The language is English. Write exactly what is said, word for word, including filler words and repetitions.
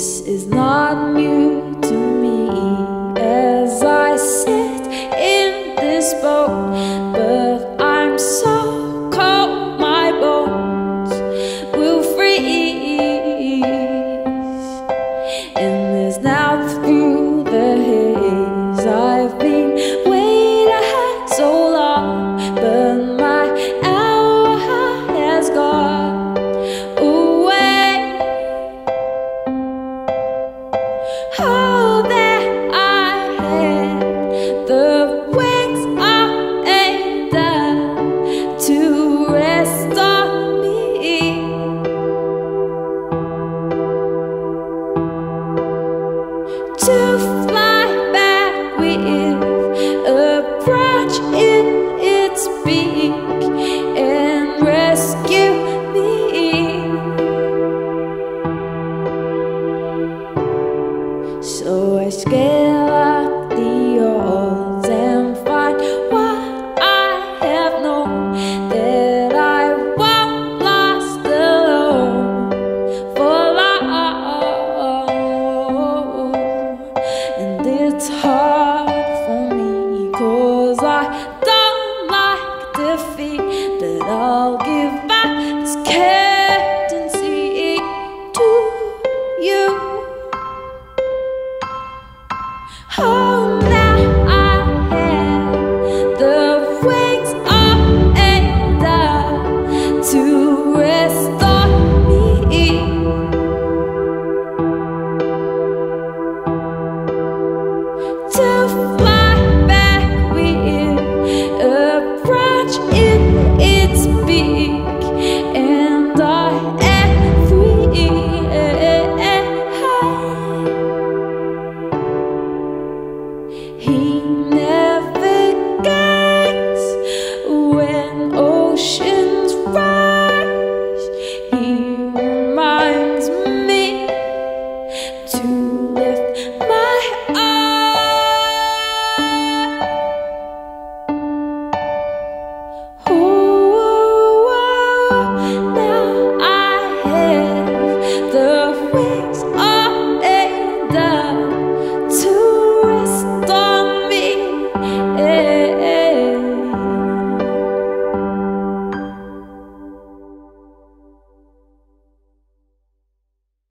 This is not new to me as I sit in this boat, but I'm so cold, my bones will freeze. And there's now through the haze, I've been waiting ahead so long, but my hour has gone away. Oh, that I had the wings up and down to rest on me. To fly back with a branch in its beak and rescue me. So I scale up the odds and find what I have known, that I won't last alone for long. And it's hard for me, cause I don't like defeat, that I'll give back this captaincy to you. Oh, now I have the wings up and down to rest on me. To fly back with a branch in its beak, and I am free. He never gets when oceans rise. He reminds me to lift my eyes. Oh, oh, oh, oh.